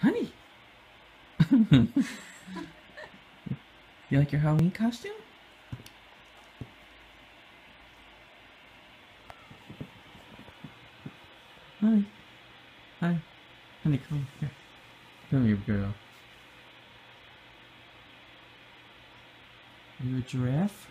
Honey. You like your Halloween costume? Honey. Hi. Honey, come here. Come here, girl. You're a giraffe?